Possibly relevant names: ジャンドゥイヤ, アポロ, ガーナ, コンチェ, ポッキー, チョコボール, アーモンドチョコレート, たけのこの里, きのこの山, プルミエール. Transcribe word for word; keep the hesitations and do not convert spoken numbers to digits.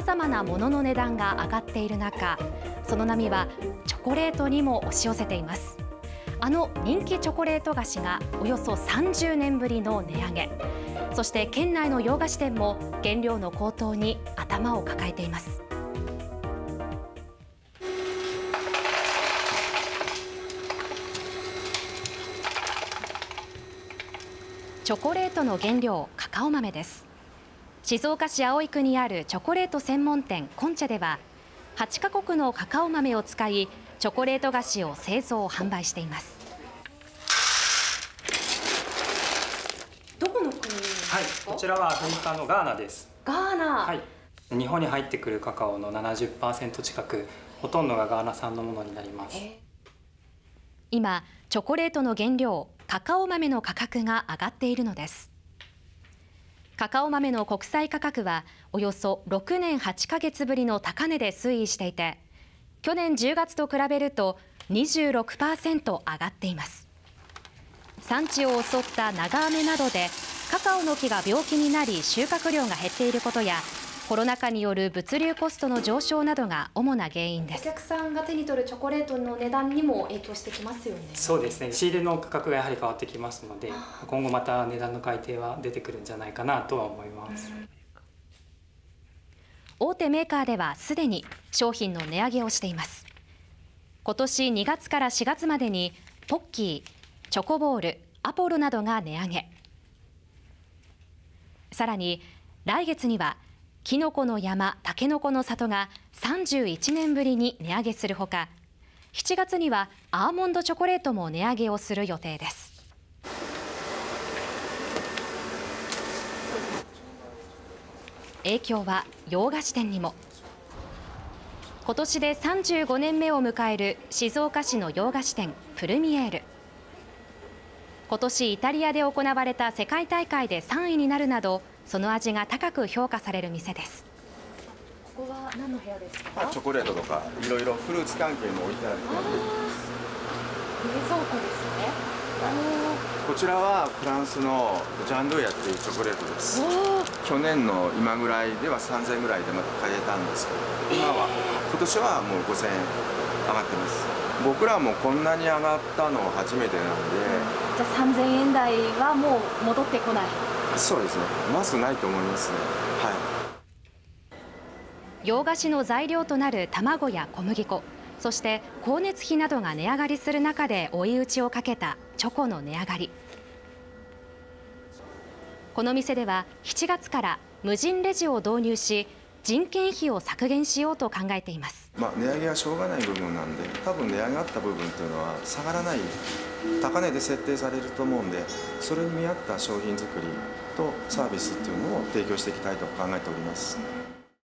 様々なものの値段が上がっている中、その波はチョコレートにも押し寄せています。あの人気チョコレート菓子がおよそさんじゅうねんぶりの値上げ、そして県内の洋菓子店も原料の高騰に頭を抱えています。チョコレートの原料、カカオ豆です。静岡市葵区にあるチョコレート専門店コンチェでは、はちかこくのカカオ豆を使い、チョコレート菓子を製造・販売しています。どこの国ですか？はい、こちらはアフリカのガーナです。ガーナ、はい、日本に入ってくるカカオの ななじゅっパーセント 近く、ほとんどがガーナ産のものになります。今、チョコレートの原料カカオ豆の価格が上がっているのです。カカオ豆の国際価格はおよそろくねんはちかげつぶりの高値で推移していて、去年じゅうがつと比べると にじゅうろくパーセント 上がっています。産地を襲った長雨などでカカオの木が病気になり、収穫量が減っていることや、コロナ禍による物流コストの上昇などが主な原因です。お客さんが手に取るチョコレートの値段にも影響してきますよね。そうですね、仕入れの価格がやはり変わってきますので、今後また値段の改定は出てくるんじゃないかなとは思います。うん、大手メーカーではすでに商品の値上げをしています。今年にがつからしがつまでにポッキー、チョコボール、アポロなどが値上げ、さらに来月にはきのこの山、たけのこの里がさんじゅういちねんぶりに値上げするほか、しちがつにはアーモンドチョコレートも値上げをする予定です。影響は洋菓子店にも。今年でさんじゅうごねんめを迎える静岡市の洋菓子店プルミエール。今年イタリアで行われた世界大会でさんいになるなど、その味が高く評価される店です。ここは何の部屋ですか？チョコレートとかいろいろフルーツ関係も置いてある。冷蔵庫ですね。こちらはフランスのジャンドゥイヤっていうチョコレートです。去年の今ぐらいではさんぜんえんぐらいでまた買えたんですけど、今は今年はもうごせんえん上がってます。僕らもこんなに上がったの初めてなんで。じゃあさんぜんえん台はもう戻ってこない。そうですね、まずないと思いますね。はい、洋菓子の材料となる卵や小麦粉、そして光熱費などが値上がりする中で追い打ちをかけたチョコの値上がり。この店ではしちがつから無人レジを導入し、人件費を削減しようと考えています。まあ、値上げはしょうがない部分なんで、多分値上がった部分というのは下がらない、高値で設定されると思うんで、それに見合った商品作りとサービスっていうのを提供していきたいと考えております。